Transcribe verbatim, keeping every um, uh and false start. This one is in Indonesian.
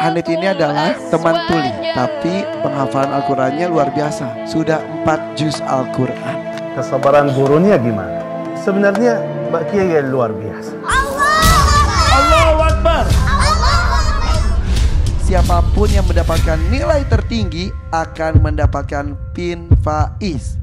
Hanif ini adalah teman tuli, tapi penghafalan Al-Qurannya luar biasa. Sudah empat juz Al-Quran. Kesabaran gurunya gimana? Sebenarnya Mbak Kiai yang luar biasa. Allah! Allahu Akbar! Siapapun yang mendapatkan nilai tertinggi akan mendapatkan pin faiz.